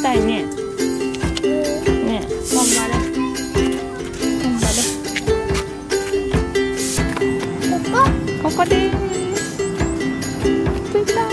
したいね。ね、頑張れ。頑張れ。ここです。着いたー。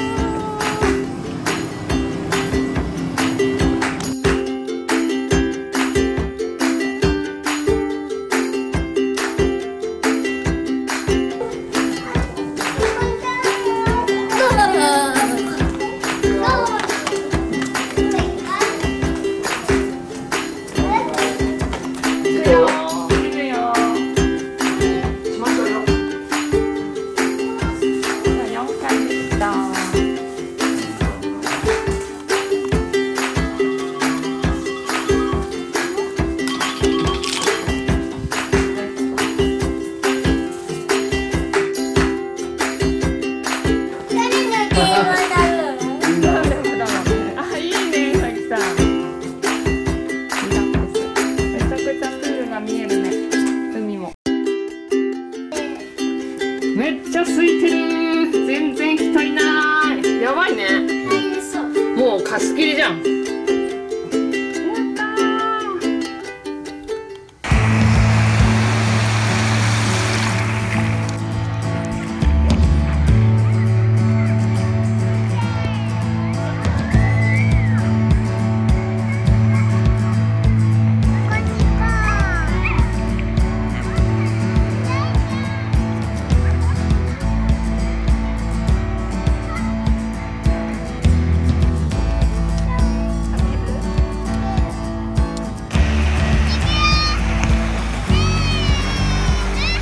めっちゃ空いてる。全然人いない。やばいね。もう貸し切りじゃん。や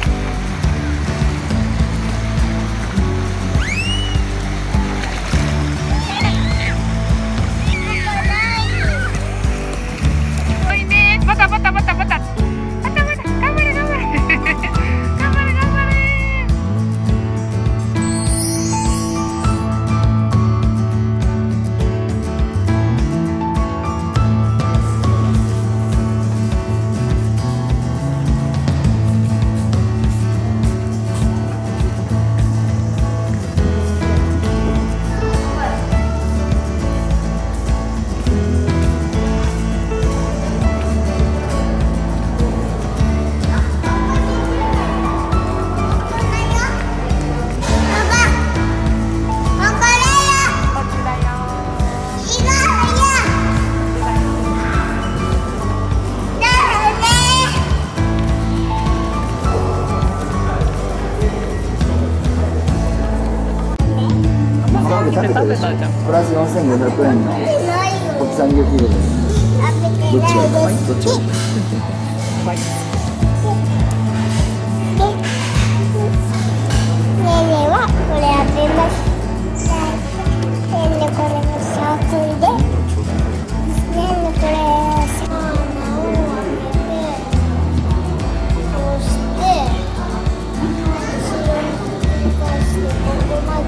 ったプラス4,500円の国産牛フィレです。どっちがいい？どっちがいい？ねえねえはこれ開けます。ねえねえこれのシャツで。ねえねえこれサーナを開けて、こうして後ろに動かしてここまで。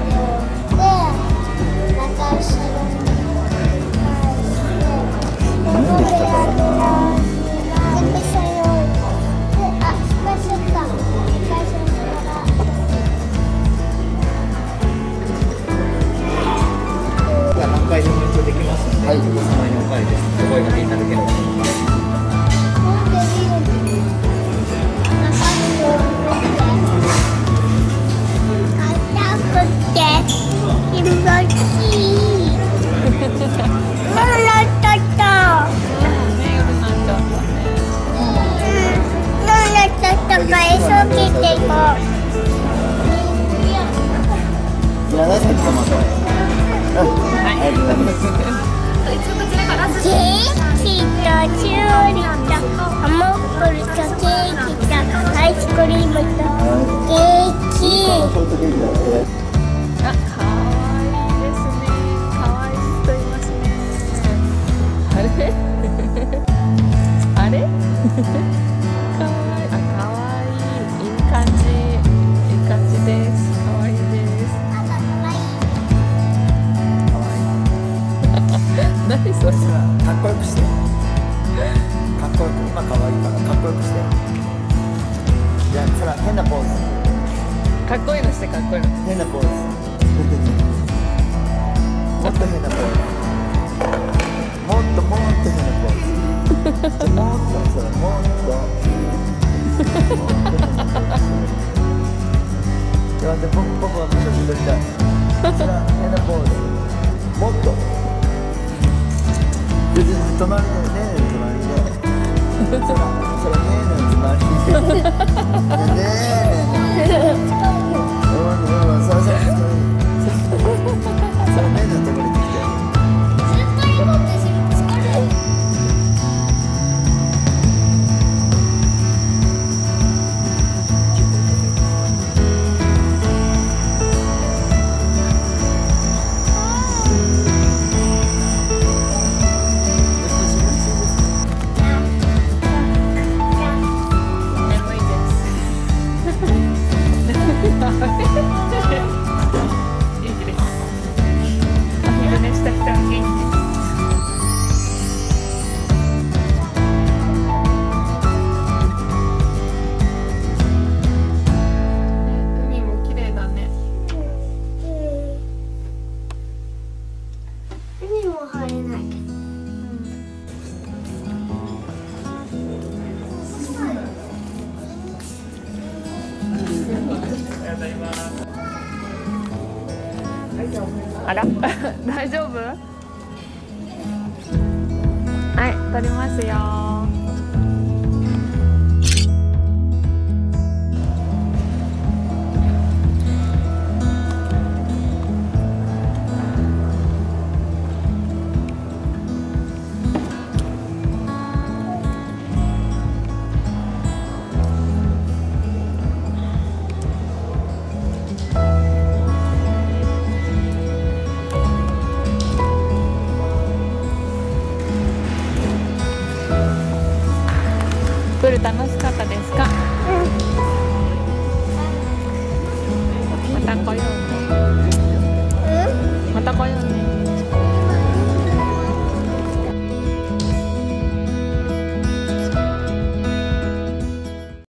あら大丈夫？はい、取りますよ。また来ようね。